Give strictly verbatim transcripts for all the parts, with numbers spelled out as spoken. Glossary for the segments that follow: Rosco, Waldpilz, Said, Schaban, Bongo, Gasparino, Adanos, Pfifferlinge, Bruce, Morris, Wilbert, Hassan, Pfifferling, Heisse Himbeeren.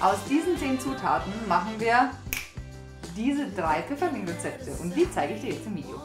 Aus diesen zehn Zutaten machen wir diese drei Pfifferling-Rezepte und die zeige ich dir jetzt im Video.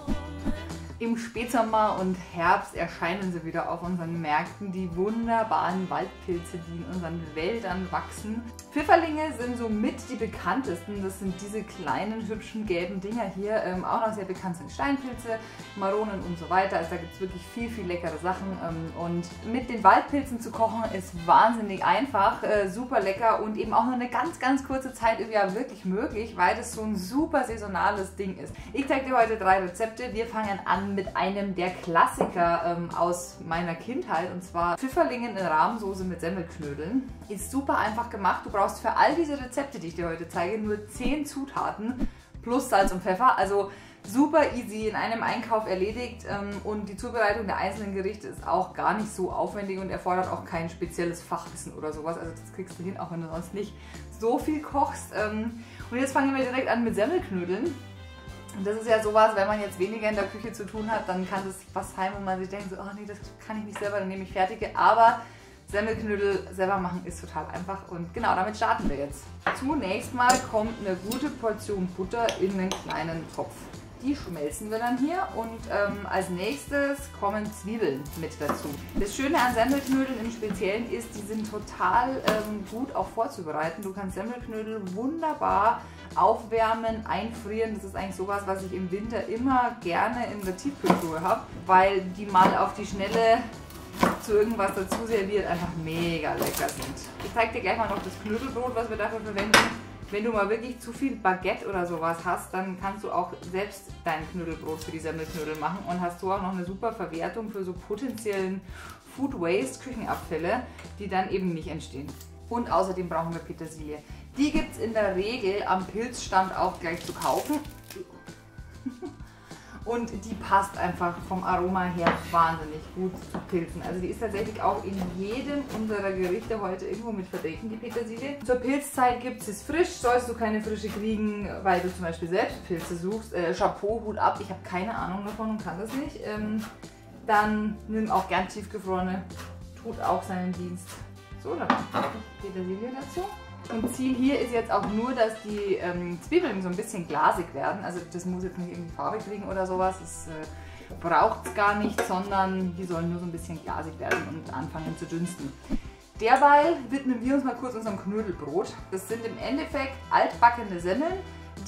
Im Spätsommer und Herbst erscheinen sie wieder auf unseren Märkten, die wunderbaren Waldpilze, die in unseren Wäldern wachsen. Pfifferlinge sind somit die bekanntesten, das sind diese kleinen hübschen gelben Dinger hier, ähm, auch noch sehr bekannt sind Steinpilze, Maronen und so weiter, also da gibt es wirklich viel, viel leckere Sachen ähm, und mit den Waldpilzen zu kochen ist wahnsinnig einfach, äh, super lecker und eben auch nur eine ganz, ganz kurze Zeit im Jahr wirklich möglich, weil das so ein super saisonales Ding ist. Ich zeige dir heute drei Rezepte, wir fangen an mit einem der Klassiker ähm, aus meiner Kindheit und zwar Pfifferlingen in Rahmsoße mit Semmelknödeln. Ist super einfach gemacht. Du brauchst für all diese Rezepte, die ich dir heute zeige, nur zehn Zutaten plus Salz und Pfeffer. Also super easy, in einem Einkauf erledigt ähm, und die Zubereitung der einzelnen Gerichte ist auch gar nicht so aufwendig und erfordert auch kein spezielles Fachwissen oder sowas. Also das kriegst du hin, auch wenn du sonst nicht so viel kochst. Ähm, und jetzt fangen wir direkt an mit Semmelknödeln. Und das ist ja sowas, wenn man jetzt weniger in der Küche zu tun hat, dann kann das was sein, wo man sich denkt, so, oh nee, das kann ich nicht selber, dann nehme ich fertige. Aber Semmelknödel selber machen ist total einfach und genau, damit starten wir jetzt. Zunächst mal kommt eine gute Portion Butter in einen kleinen Topf. Die schmelzen wir dann hier und ähm, als nächstes kommen Zwiebeln mit dazu. Das Schöne an Semmelknödeln im Speziellen ist, die sind total ähm, gut auch vorzubereiten. Du kannst Semmelknödel wunderbar aufwärmen, einfrieren. Das ist eigentlich sowas, was ich im Winter immer gerne in der Tiefkühltruhe habe, weil die mal auf die Schnelle zu irgendwas dazu serviert einfach mega lecker sind. Ich zeige dir gleich mal noch das Knödelbrot, was wir dafür verwenden. Wenn du mal wirklich zu viel Baguette oder sowas hast, dann kannst du auch selbst dein Knödelbrot für die Semmelknödel machen und hast so auch noch eine super Verwertung für so potenziellen Food Waste, Küchenabfälle, die dann eben nicht entstehen. Und außerdem brauchen wir Petersilie. Die gibt es in der Regel am Pilzstand auch gleich zu kaufen. Und die passt einfach vom Aroma her wahnsinnig gut zu Pilzen. Also die ist tatsächlich auch in jedem unserer Gerichte heute irgendwo mit vertreten, die Petersilie. Zur Pilzzeit gibt es frisch. Sollst du keine frische kriegen, weil du zum Beispiel selbst Pilze suchst, äh, Chapeau, Hut ab, ich habe keine Ahnung davon und kann das nicht, ähm, dann nimm auch gern tiefgefrorene, tut auch seinen Dienst. So, dann Petersilie dazu. Und Ziel hier ist jetzt auch nur, dass die ähm, Zwiebeln so ein bisschen glasig werden. Also das muss jetzt nicht irgendwie Farbe kriegen oder sowas, das äh, braucht es gar nicht, sondern die sollen nur so ein bisschen glasig werden und anfangen zu dünsten. Derweil widmen wir uns mal kurz unserem Knödelbrot. Das sind im Endeffekt altbackene Semmeln,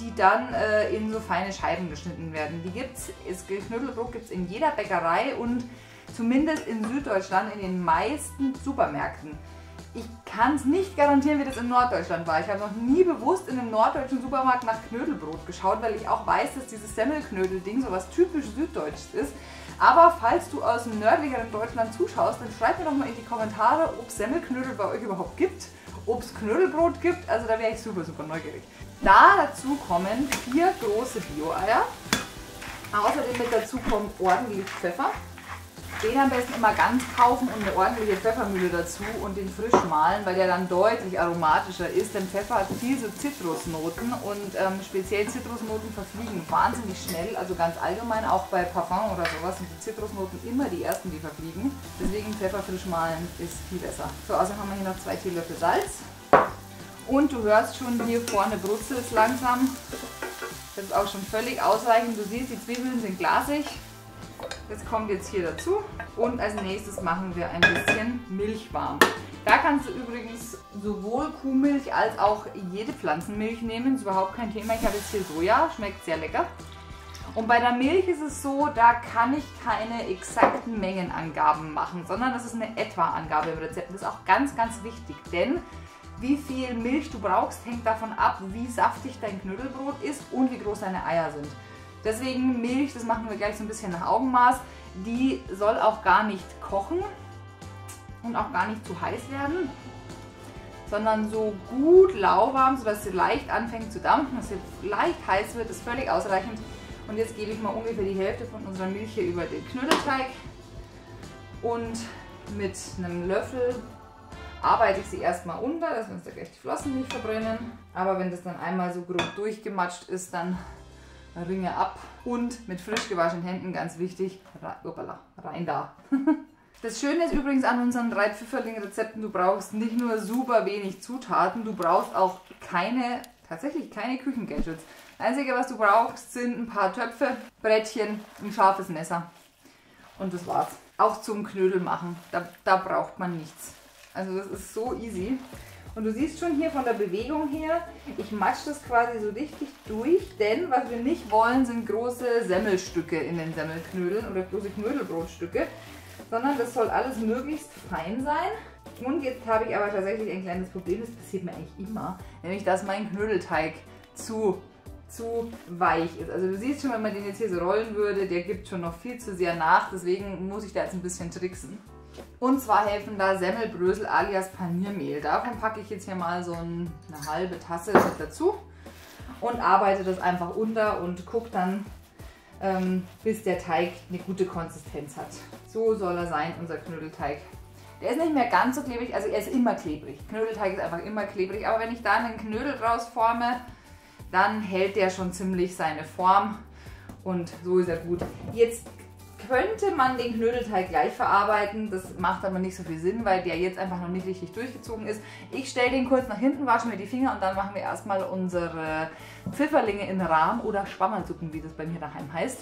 die dann äh, in so feine Scheiben geschnitten werden. Die gibt's, es, Knödelbrot gibt es in jeder Bäckerei und zumindest in Süddeutschland in den meisten Supermärkten. Ich kann es nicht garantieren, wie das in Norddeutschland war. Ich habe noch nie bewusst in einem norddeutschen Supermarkt nach Knödelbrot geschaut, weil ich auch weiß, dass dieses Semmelknödel-Ding so was typisch Süddeutsches ist. Aber falls du aus dem nördlicheren Deutschland zuschaust, dann schreib mir doch mal in die Kommentare, ob es Semmelknödel bei euch überhaupt gibt, ob es Knödelbrot gibt. Also da wäre ich super, super neugierig. Da dazu kommen vier große Bio-Eier. Außerdem mit dazu kommt ordentlich Pfeffer. Den am besten immer ganz kaufen und eine ordentliche Pfeffermühle dazu und den frisch mahlen, weil der dann deutlich aromatischer ist, denn Pfeffer hat viel so Zitrusnoten und ähm, speziell Zitrusnoten verfliegen wahnsinnig schnell, also ganz allgemein auch bei Parfum oder sowas sind die Zitrusnoten immer die ersten, die verfliegen, deswegen Pfeffer frisch mahlen ist viel besser. So, außerdem haben wir hier noch zwei Teelöffel Salz und du hörst schon, hier vorne brutzelt es langsam, das ist auch schon völlig ausreichend, du siehst, die Zwiebeln sind glasig. Das kommt jetzt hier dazu und als nächstes machen wir ein bisschen Milch warm. Da kannst du übrigens sowohl Kuhmilch als auch jede Pflanzenmilch nehmen, das ist überhaupt kein Thema. Ich habe jetzt hier Soja, schmeckt sehr lecker. Und bei der Milch ist es so, da kann ich keine exakten Mengenangaben machen, sondern das ist eine Etwa-Angabe im Rezept. Das ist auch ganz, ganz wichtig, denn wie viel Milch du brauchst, hängt davon ab, wie saftig dein Knödelbrot ist und wie groß deine Eier sind. Deswegen Milch, das machen wir gleich so ein bisschen nach Augenmaß, die soll auch gar nicht kochen und auch gar nicht zu heiß werden, sondern so gut lauwarm, sodass sie leicht anfängt zu dampfen, dass sie leicht heiß wird, ist völlig ausreichend. Und jetzt gebe ich mal ungefähr die Hälfte von unserer Milch hier über den Knödelteig und mit einem Löffel arbeite ich sie erstmal unter, dass wir uns da gleich die Flossen nicht verbrennen. Aber wenn das dann einmal so grob durchgematscht ist, dann Ringe ab und mit frisch gewaschenen Händen, ganz wichtig, rein da. Das Schöne ist übrigens an unseren drei Pfifferling-Rezepten, du brauchst nicht nur super wenig Zutaten, du brauchst auch keine, tatsächlich keine Küchengadgets. Das Einzige, was du brauchst, sind ein paar Töpfe, Brettchen, ein scharfes Messer und das war's. Auch zum Knödel machen, da, da braucht man nichts. Also das ist so easy. Und du siehst schon hier von der Bewegung her, ich matsch das quasi so richtig durch, denn was wir nicht wollen, sind große Semmelstücke in den Semmelknödeln oder große Knödelbrotstücke, sondern das soll alles möglichst fein sein. Und jetzt habe ich aber tatsächlich ein kleines Problem, das passiert mir eigentlich immer, nämlich dass mein Knödelteig zu, zu weich ist. Also du siehst schon, wenn man den jetzt hier so rollen würde, der gibt schon noch viel zu sehr nach, deswegen muss ich da jetzt ein bisschen tricksen. Und zwar helfen da Semmelbrösel alias Paniermehl. Davon packe ich jetzt hier mal so eine halbe Tasse mit dazu und arbeite das einfach unter und gucke dann, ähm, bis der Teig eine gute Konsistenz hat. So soll er sein, unser Knödelteig. Der ist nicht mehr ganz so klebrig, also er ist immer klebrig. Knödelteig ist einfach immer klebrig, aber wenn ich da einen Knödel draus forme, dann hält der schon ziemlich seine Form und so ist er gut. Jetzt könnte man den Knödelteig gleich verarbeiten, das macht aber nicht so viel Sinn, weil der jetzt einfach noch nicht richtig durchgezogen ist. Ich stelle den kurz nach hinten, wasche mir die Finger und dann machen wir erstmal unsere Pfifferlinge in Rahm oder Schwammerlsuppen, wie das bei mir daheim heißt.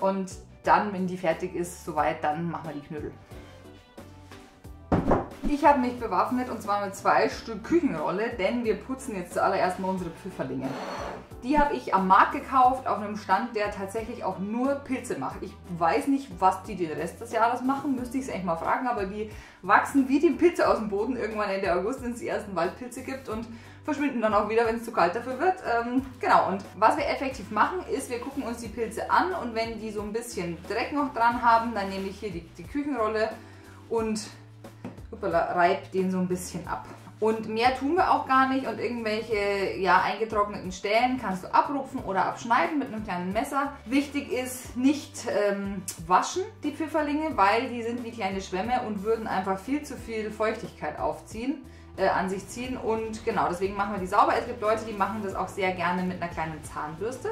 Und dann, wenn die fertig ist, soweit, dann machen wir die Knödel. Ich habe mich bewaffnet und zwar mit zwei Stück Küchenrolle, denn wir putzen jetzt zuallererst mal unsere Pfifferlinge. Die habe ich am Markt gekauft, auf einem Stand, der tatsächlich auch nur Pilze macht. Ich weiß nicht, was die den Rest des Jahres machen, müsste ich es echt mal fragen, aber die wachsen wie die Pilze aus dem Boden irgendwann Ende August, wenn es die ersten Waldpilze gibt und verschwinden dann auch wieder, wenn es zu kalt dafür wird. Ähm, genau, und was wir effektiv machen, ist, wir gucken uns die Pilze an und wenn die so ein bisschen Dreck noch dran haben, dann nehme ich hier die, die Küchenrolle und hoppala, reibe den so ein bisschen ab. Und mehr tun wir auch gar nicht und irgendwelche ja, eingetrockneten Stellen kannst du abrupfen oder abschneiden mit einem kleinen Messer. Wichtig ist, nicht ähm, waschen die Pfifferlinge, weil die sind wie kleine Schwämme und würden einfach viel zu viel Feuchtigkeit aufziehen, äh, an sich ziehen. Und genau, deswegen machen wir die sauber. Es gibt Leute, die machen das auch sehr gerne mit einer kleinen Zahnbürste.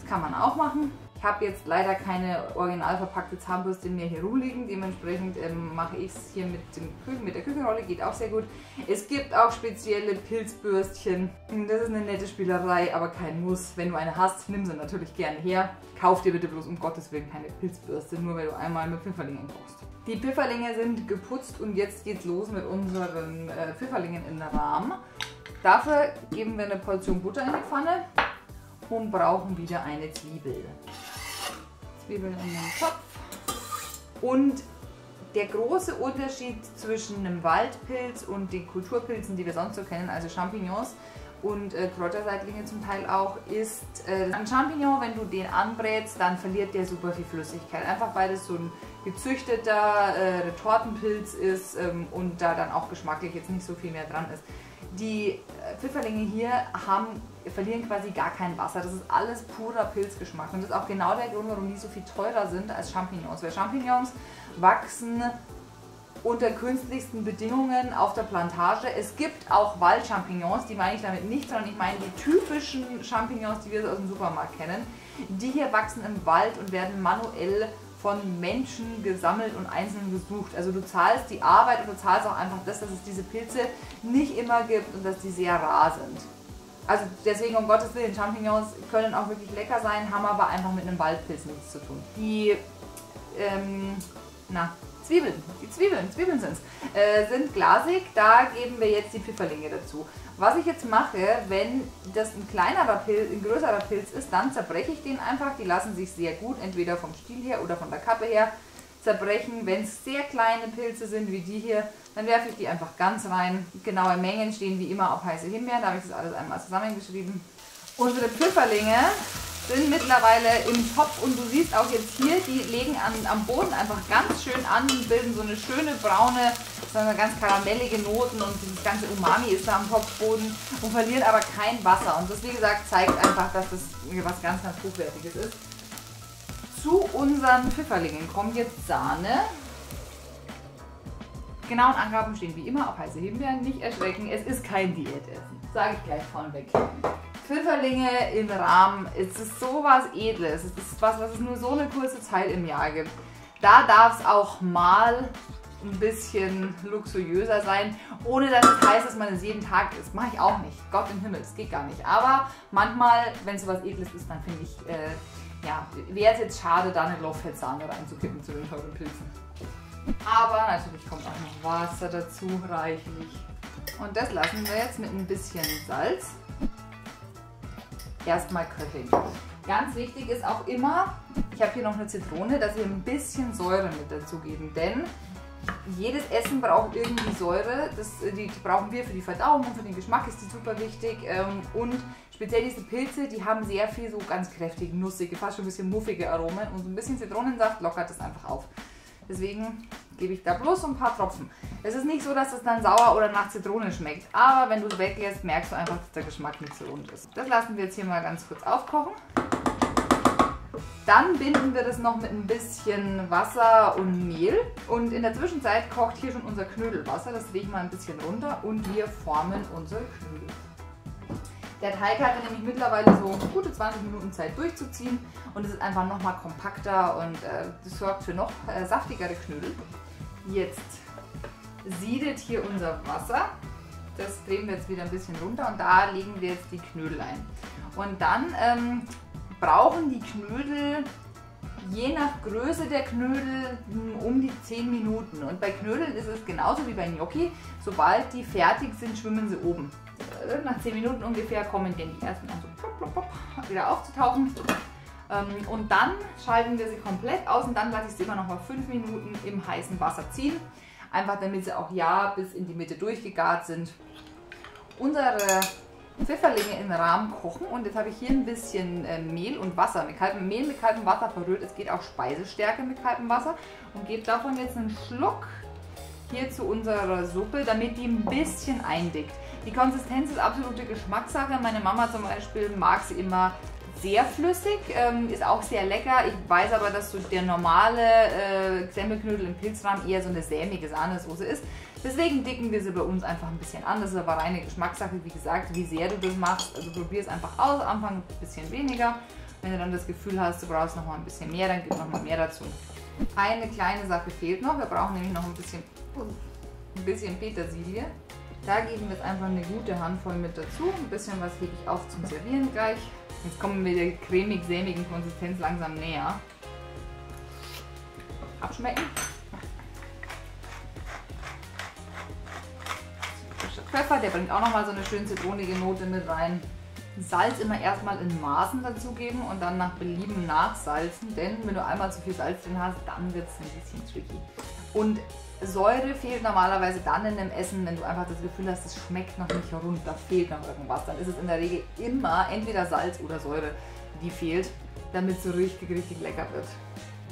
Das kann man auch machen. Ich habe jetzt leider keine original verpackte Zahnbürste mehr hier rumliegen, dementsprechend ähm, mache ich es hier mit, dem Küchen, mit der Küchenrolle, geht auch sehr gut. Es gibt auch spezielle Pilzbürstchen, das ist eine nette Spielerei, aber kein Muss. Wenn du eine hast, nimm sie natürlich gerne her. Kauf dir bitte bloß um Gottes Willen keine Pilzbürste, nur weil du einmal mit Pfifferlingen kochst. Die Pfifferlinge sind geputzt und jetzt geht's los mit unseren äh, Pfifferlingen in den Rahmen. Dafür geben wir eine Portion Butter in die Pfanne und brauchen wieder eine Zwiebel. Zwiebeln in den Topf. Und der große Unterschied zwischen einem Waldpilz und den Kulturpilzen, die wir sonst so kennen, also Champignons und äh, Kräuterseitlinge zum Teil auch, ist äh, ein Champignon, wenn du den anbrätst, dann verliert der super viel Flüssigkeit. Einfach weil das so ein gezüchteter äh, Retortenpilz ist ähm, und da dann auch geschmacklich jetzt nicht so viel mehr dran ist. Die Pfifferlinge hier haben, verlieren quasi gar kein Wasser. Das ist alles purer Pilzgeschmack. Und das ist auch genau der Grund, warum die so viel teurer sind als Champignons. Weil Champignons wachsen unter künstlichsten Bedingungen auf der Plantage. Es gibt auch Waldchampignons, die meine ich damit nicht, sondern ich meine die typischen Champignons, die wir aus dem Supermarkt kennen. Die hier wachsen im Wald und werden manuell von Menschen gesammelt und einzeln gesucht. Also du zahlst die Arbeit und du zahlst auch einfach das, dass es diese Pilze nicht immer gibt und dass die sehr rar sind. Also deswegen um Gottes Willen, Champignons können auch wirklich lecker sein, haben aber einfach mit einem Waldpilz nichts zu tun. Die ähm, na, Zwiebeln, die Zwiebeln, Zwiebeln sind's, äh, sind glasig, da geben wir jetzt die Pfifferlinge dazu. Was ich jetzt mache, wenn das ein kleinerer Pilz, ein größerer Pilz ist, dann zerbreche ich den einfach. Die lassen sich sehr gut, entweder vom Stiel her oder von der Kappe her, zerbrechen. Wenn es sehr kleine Pilze sind, wie die hier, dann werfe ich die einfach ganz rein. Genaue Mengen stehen wie immer auf Heisse Himbeeren, da habe ich das alles einmal zusammengeschrieben. Unsere Pfifferlinge sind mittlerweile im Topf und du siehst auch jetzt hier, die legen an, am Boden einfach ganz schön an und bilden so eine schöne braune, sondern ganz karamellige Noten und dieses ganze Umami ist da am Topfboden und verlieren aber kein Wasser. Und das, wie gesagt, zeigt einfach, dass das was ganz, ganz Hochwertiges ist. Zu unseren Pfifferlingen kommt jetzt Sahne. Genauen Angaben stehen wie immer auf Heisse Himbeeren. Nicht erschrecken, es ist kein Diätessen. Sage ich gleich vorneweg. Pfifferlinge im Rahmen, es ist sowas Edles. Es ist was, was es nur so eine kurze Zeit im Jahr gibt. Da darf es auch mal ein bisschen luxuriöser sein, ohne dass es heißt, dass man es jeden Tag isst. Mache ich auch nicht. Gott im Himmel, das geht gar nicht. Aber manchmal, wenn sowas Edles ist, dann finde ich, äh, ja, wäre es jetzt schade, da eine Low-Fat-Sahne reinzukippen zu den teuren Pilzen. Aber natürlich kommt auch noch Wasser dazu, reichlich. Und das lassen wir jetzt mit ein bisschen Salz erstmal köcheln. Ganz wichtig ist auch immer, ich habe hier noch eine Zitrone, dass wir ein bisschen Säure mit dazugeben, denn jedes Essen braucht irgendwie Säure, das, die brauchen wir für die Verdauung, für den Geschmack ist die super wichtig und speziell diese Pilze, die haben sehr viel so ganz kräftig, nussige, fast schon ein bisschen muffige Aromen und so ein bisschen Zitronensaft lockert das einfach auf. Deswegen gebe ich da bloß ein paar Tropfen. Es ist nicht so, dass es dann sauer oder nach Zitrone schmeckt, aber wenn du es weglässt, merkst du einfach, dass der Geschmack nicht so rund ist. Das lassen wir jetzt hier mal ganz kurz aufkochen. Dann binden wir das noch mit ein bisschen Wasser und Mehl. Und in der Zwischenzeit kocht hier schon unser Knödelwasser. Das drehe ich mal ein bisschen runter und wir formen unsere Knödel. Der Teig hatte nämlich mittlerweile so gute zwanzig Minuten Zeit durchzuziehen und es ist einfach nochmal kompakter und äh, das sorgt für noch äh, saftigere Knödel. Jetzt siedet hier unser Wasser. Das drehen wir jetzt wieder ein bisschen runter und da legen wir jetzt die Knödel ein. Und dann ähm, brauchen die Knödel je nach Größe der Knödel um die zehn Minuten. Und bei Knödeln ist es genauso wie bei Gnocchi. Sobald die fertig sind, schwimmen sie oben. Nach zehn Minuten ungefähr kommen dann die ersten an, so plop, plop, plop, wieder aufzutauchen. Und dann schalten wir sie komplett aus und dann lasse ich sie immer noch mal fünf Minuten im heißen Wasser ziehen. Einfach damit sie auch ja bis in die Mitte durchgegart sind. Unsere Pfifferlinge in Rahm kochen und jetzt habe ich hier ein bisschen Mehl und Wasser, mit kaltem Mehl, mit kaltem Wasser verrührt. Es geht auch Speisestärke mit kaltem Wasser und gebe davon jetzt einen Schluck hier zu unserer Suppe, damit die ein bisschen eindickt. Die Konsistenz ist absolute Geschmackssache. Meine Mama zum Beispiel mag sie immer sehr flüssig, ähm, ist auch sehr lecker. Ich weiß aber, dass so der normale äh, Semmelknödel im Pilzrahmen eher so eine sämige Sahnesoße ist. Deswegen dicken wir sie bei uns einfach ein bisschen an. Das ist aber reine Geschmackssache, wie gesagt, wie sehr du das machst. Also probier es einfach aus, am Anfang ein bisschen weniger. Wenn du dann das Gefühl hast, du brauchst noch mal ein bisschen mehr, dann gib noch mal mehr dazu. Eine kleine Sache fehlt noch. Wir brauchen nämlich noch ein bisschen, ein bisschen Petersilie. Da geben wir jetzt einfach eine gute Handvoll mit dazu. Ein bisschen was hebe ich auf zum Servieren gleich. Jetzt kommen wir der cremig-sämigen Konsistenz langsam näher. Abschmecken. Pfeffer, der bringt auch nochmal so eine schöne zitronige Note mit rein. Salz immer erstmal in Maßen dazugeben und dann nach Belieben nachsalzen, denn wenn du einmal zu viel Salz drin hast, dann wird es ein bisschen tricky. Und Säure fehlt normalerweise dann in einem Essen, wenn du einfach das Gefühl hast, es schmeckt noch nicht rund, da fehlt noch irgendwas. Dann ist es in der Regel immer entweder Salz oder Säure, die fehlt, damit es so richtig, richtig lecker wird.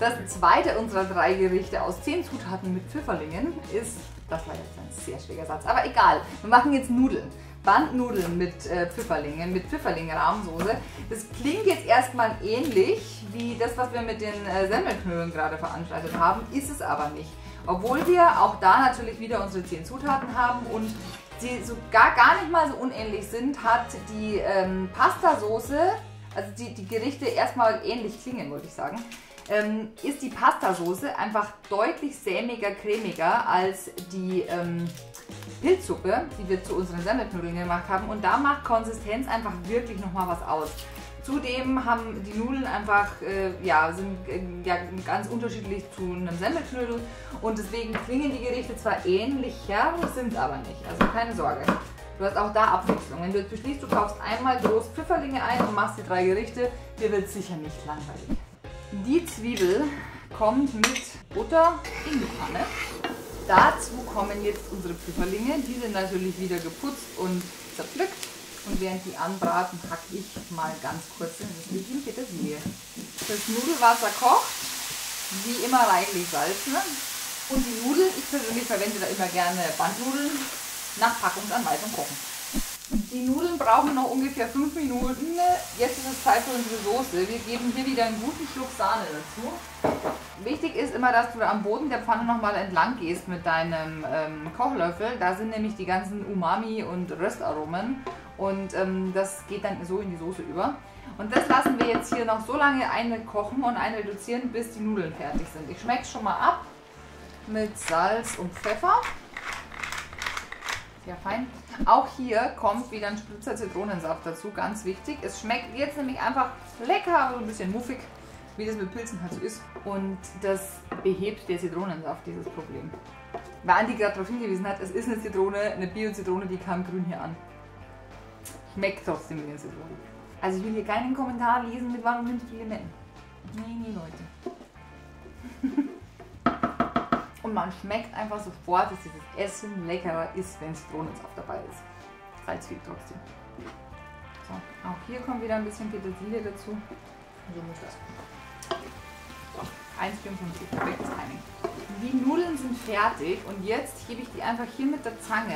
Das zweite unserer drei Gerichte aus zehn Zutaten mit Pfifferlingen ist, das war jetzt ein sehr schwieriger Satz, aber egal, wir machen jetzt Nudeln. Bandnudeln mit Pfifferlingen, mit Pfifferling-Rahmsoße. Das klingt jetzt erstmal ähnlich wie das, was wir mit den Semmelknödeln gerade veranstaltet haben, ist es aber nicht. Obwohl wir auch da natürlich wieder unsere zehn Zutaten haben und sie so gar, gar nicht mal so unähnlich sind, hat die ähm, Pastasoße, also die, die Gerichte erstmal ähnlich klingen, wollte ich sagen, ähm, ist die Pastasoße einfach deutlich sämiger, cremiger als die ähm, Pilzsuppe, die wir zu unseren Semmelknödeln gemacht haben. Und da macht Konsistenz einfach wirklich nochmal was aus. Zudem haben die Nudeln einfach, äh, ja, sind äh, ja, ganz unterschiedlich zu einem Semmelknödel und deswegen klingen die Gerichte zwar ähnlicher, sind aber nicht. Also keine Sorge, du hast auch da Abwechslung. Wenn du jetzt beschließt, du kaufst einmal groß Pfifferlinge ein und machst die drei Gerichte, dir wird sicher nicht langweilig. Die Zwiebel kommt mit Butter in die Pfanne. Dazu kommen jetzt unsere Pfifferlinge, die sind natürlich wieder geputzt und zerpflückt. Und während die anbraten, packe ich mal ganz kurz in das bisschen Petersilie. Das Nudelwasser kocht, wie immer reichlich salzen. Und die Nudeln, ich persönlich verwende da immer gerne Bandnudeln, nach Packungsanweisung kochen. Die Nudeln brauchen noch ungefähr fünf Minuten. Jetzt ist es Zeit für unsere Soße. Wir geben hier wieder einen guten Schluck Sahne dazu. Wichtig ist immer, dass du am Boden der Pfanne nochmal entlang gehst mit deinem ähm, Kochlöffel. Da sind nämlich die ganzen Umami und Röstaromen. Und ähm, das geht dann so in die Soße über. Und das lassen wir jetzt hier noch so lange eine kochen und eine reduzieren, bis die Nudeln fertig sind. Ich schmecke es schon mal ab mit Salz und Pfeffer. Ja, fein. Auch hier kommt wieder ein Spritzer Zitronensaft dazu, ganz wichtig. Es schmeckt jetzt nämlich einfach lecker, aber ein bisschen muffig, wie das mit Pilzen halt so ist. Und das behebt der Zitronensaft, dieses Problem. Weil Andi gerade darauf hingewiesen hat, es ist eine Zitrone, eine Bio-Zitrone, die kam grün hier an. Schmeckt trotzdem wie eine Zitrone. Also ich will hier keinen Kommentar lesen mit warum nimmt viele Limetten. Nee, nee, Leute. Und man schmeckt einfach sofort, dass dieses Essen leckerer ist, wenn Zitronensaft dabei ist. Salz viel trotzdem. So, auch hier kommt wieder ein bisschen Petersilie dazu. So muss das. So, eins Komma fünfundfünfzig, perfekt Timing. Die Nudeln sind fertig und jetzt hebe ich die einfach hier mit der Zange,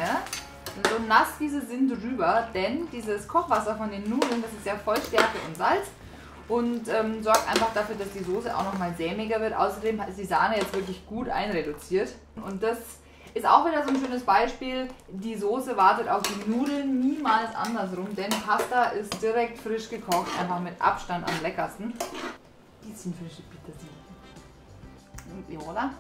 so nass wie sie sind, drüber, denn dieses Kochwasser von den Nudeln, das ist ja Vollstärke und Salz. Und ähm, sorgt einfach dafür, dass die Soße auch nochmal sämiger wird. Außerdem ist die Sahne jetzt wirklich gut einreduziert. Und das ist auch wieder so ein schönes Beispiel. Die Soße wartet auf die Nudeln, niemals andersrum. Denn Pasta ist direkt frisch gekocht, einfach mit Abstand am leckersten. Bisschen frische Petersilie. Oder?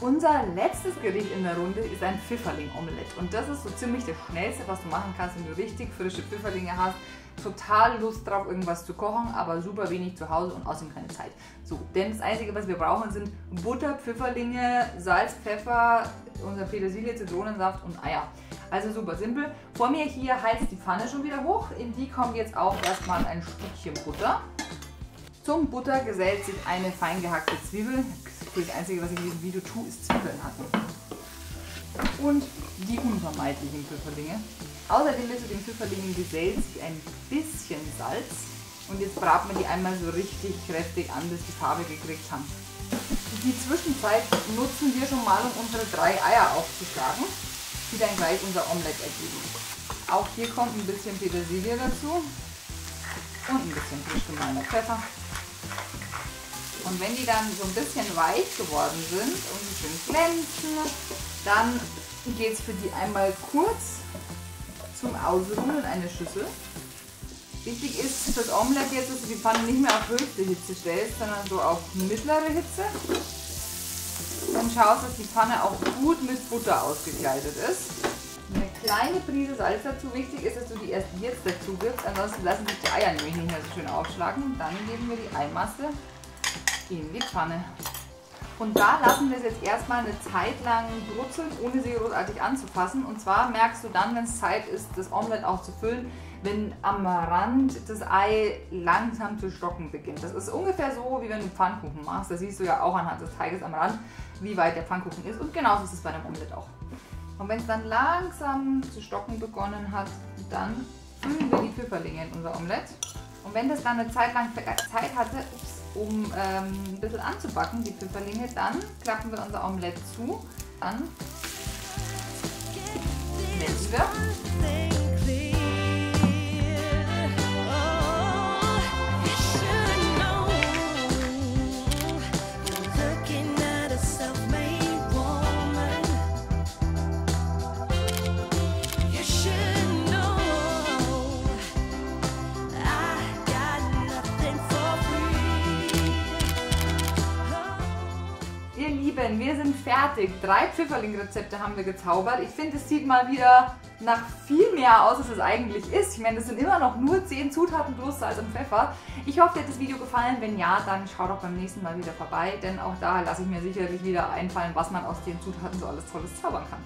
Unser letztes Gericht in der Runde ist ein Pfifferling-Omelett. Und das ist so ziemlich das Schnellste, was du machen kannst, wenn du richtig frische Pfifferlinge hast. Total Lust drauf, irgendwas zu kochen, aber super wenig zu Hause und außerdem keine Zeit. So, denn das Einzige, was wir brauchen, sind Butter, Pfifferlinge, Salz, Pfeffer, unser Petersilie, Zitronensaft und Eier. Also super simpel. Vor mir hier heizt die Pfanne schon wieder hoch. In die kommt jetzt auch erstmal ein Stückchen Butter. Zum Butter gesellt sich eine fein gehackte Zwiebel. Das Einzige, was ich in diesem Video tue, ist Zwiebeln hacken. Und die unvermeidlichen Pfifferlinge. Außerdem zu den Pfifferlingen gesellt sich ein bisschen Salz und jetzt braten wir die einmal so richtig kräftig an, bis die Farbe gekriegt haben. Die Zwischenzeit nutzen wir schon mal, um unsere drei Eier aufzuschlagen, die dann gleich unser Omelett ergeben. Auch hier kommt ein bisschen Petersilie dazu und ein bisschen frisch gemahlener Pfeffer. Und wenn die dann so ein bisschen weich geworden sind und schön glänzen, dann geht es für die einmal kurz zum Ausrühren in eine Schüssel. Wichtig ist für das Omelette jetzt, dass du die Pfanne nicht mehr auf höchste Hitze stellst, sondern so auf mittlere Hitze. Und schaust, dass die Pfanne auch gut mit Butter ausgekleidet ist. Eine kleine Prise Salz dazu. Wichtig ist, dass du die erst jetzt dazu gibst, ansonsten lassen sich die Eier nämlich nicht mehr so schön aufschlagen. Dann geben wir die Eimasse in die Pfanne. Und da lassen wir es jetzt erstmal eine Zeit lang brutzeln, ohne sie großartig anzufassen. Und zwar merkst du dann, wenn es Zeit ist, das Omelett auch zu füllen, wenn am Rand das Ei langsam zu stocken beginnt. Das ist ungefähr so, wie wenn du Pfannkuchen machst. Das siehst du ja auch anhand des Teiges am Rand, wie weit der Pfannkuchen ist. Und genauso ist es bei einem Omelett auch. Und wenn es dann langsam zu stocken begonnen hat, dann füllen wir die Pfifferlinge in unser Omelett. Und wenn das dann eine Zeit lang Zeit hatte, ups, um ähm, ein bisschen anzubacken, die Pfifferlinge, dann klappen wir unser Omelett zu, dann mischen wir. Wir sind fertig. Drei Pfifferling-Rezepte haben wir gezaubert. Ich finde, es sieht mal wieder nach viel mehr aus, als es eigentlich ist. Ich meine, das sind immer noch nur zehn Zutaten plus Salz und Pfeffer. Ich hoffe, dir hat das Video gefallen. Wenn ja, dann schau doch beim nächsten Mal wieder vorbei, denn auch da lasse ich mir sicherlich wieder einfallen, was man aus den Zutaten so alles Tolles zaubern kann.